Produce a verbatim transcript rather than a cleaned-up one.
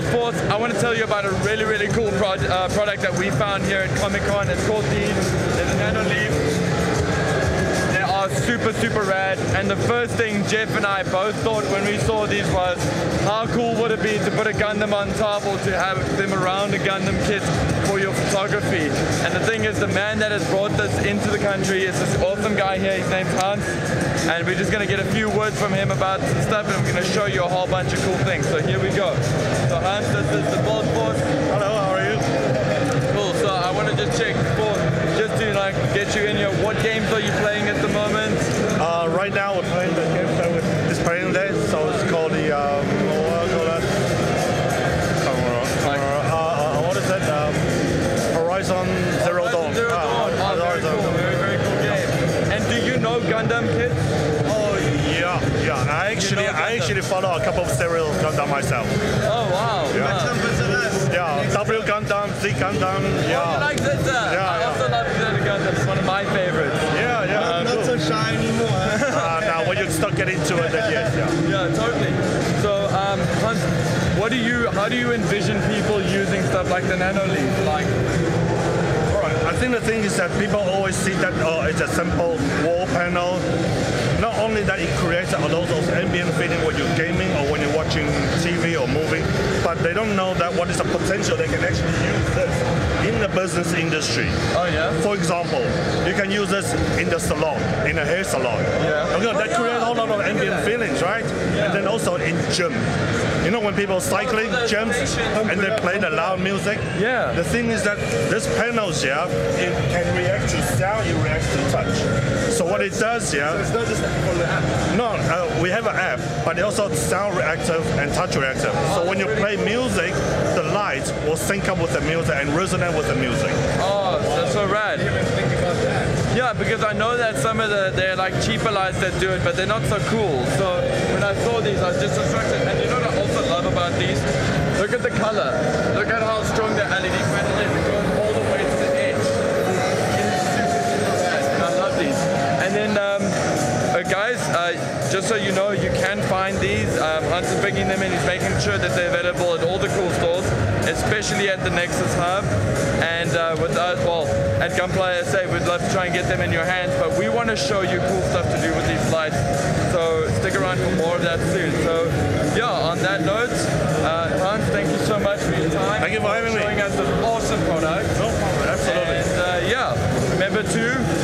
World Force, I want to tell you about a really, really cool pro uh, product that we found here at Comic-Con. It's called the, the Nanoleaf. They are super, super rad. And the first thing Jeff and I both thought when we saw these was, how cool would it be to put a Gundam on top or to have them around a Gundam kit for your photography? And the thing is, the man that has brought this into the country is this awesome guy here. His name's Hans. And we're just going to get a few words from him about some stuff, and we're going to show you a whole bunch of cool things. So here we go. So Hans, this is the Bolt Force. Hello, how are you? Cool, so I want to just check before, just to like get you in here, what games are you playing at the moment? Uh, right now we're playing the game that we're just playing today, so it's called the, um, what do you call that? Uh, what is that? Um, Horizon Zero Dawn. Horizon Zero Dawn. Uh, oh, very cool, very, very cool game. And do you know Gundam kids? Oh, yeah, yeah. I actually, you know I actually follow a couple of serial Gundam myself. Oh, wow. Yeah, yeah. W Gundam, Z Gundam, yeah. Oh, I like Zeta. Yeah, I yeah. also love Zeta Gundam. It's one of my favorites. Yeah, yeah. Uh, not cool. so shy anymore. Uh, now, when you start getting into it, then yes, yeah. Yeah, totally. So, um, Hans, what do you, how do you envision people using stuff like the Nanoleaf? Like, all right. I think the thing is that people always see that, oh, it's a simple wall panel. Not only that, it creates a lot of ambient feeling when you're gaming or when you're watching T V or movie, but they don't know that what is the potential they can actually use this in the business industry. Oh yeah. For example, you can use this in the salon, in a hair salon. Yeah. Okay, that oh, yeah. creates a whole lot of ambient feelings, right? Yeah. And then also in gym. You know when people cycling, oh, gyms, and they play the loud music? Yeah. The thing is that this panels, yeah, it can react to sound, it reacts to touch. So what it does, yeah. So it's not just for the app. No, uh, we have an app, but it also sound reactive and touch reactive. So oh, when you really play cool. music, the lights will sync up with the music and resonate with the music. Oh, that's so rad. Yeah, because I know that some of the, they're like cheaper lights that do it, but they're not so cool. So when I saw these, I was just distracted. And you know what I also love about these? Look at the color. Look at how strong the L E D panel is. It goes all the way to the edge. It's super, super rad. And I love these. And then, um, uh, guys, uh, just so you know, you can find these. Um, Hans is picking them and he's making sure that they're available at all the cool stores, especially at the Nexus Hub. And uh, with us, well, at Gunpla S A, we'd love to try and get them in your hands, but we want to show you cool stuff to do with these lights. So stick around for more of that soon. So yeah, on that note, uh, Hans, thank you so much for your time. Thank you for having me. Showing us an awesome product. No problem, absolutely. And uh, yeah, remember to